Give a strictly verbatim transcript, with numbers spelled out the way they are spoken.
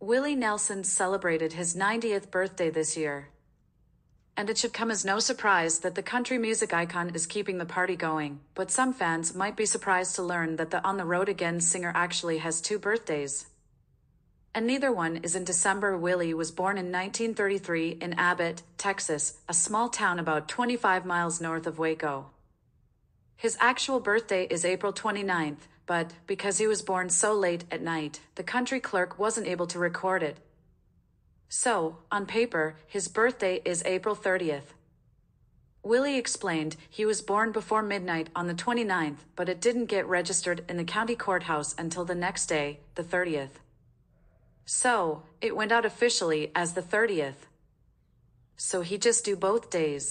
Willie Nelson celebrated his ninetieth birthday this year, and it should come as no surprise that the country music icon is keeping the party going, but some fans might be surprised to learn that the On the Road Again singer actually has two birthdays. And neither one is in December. Willie was born in nineteen thirty-three in Abbott, Texas, a small town about twenty-five miles north of Waco. His actual birthday is April twenty-ninth, but because he was born so late at night, the county clerk wasn't able to record it. So, on paper, his birthday is April thirtieth. Willie explained he was born before midnight on the twenty-ninth, but it didn't get registered in the county courthouse until the next day, the thirtieth. So, it went out officially as the thirtieth. So he just do both days.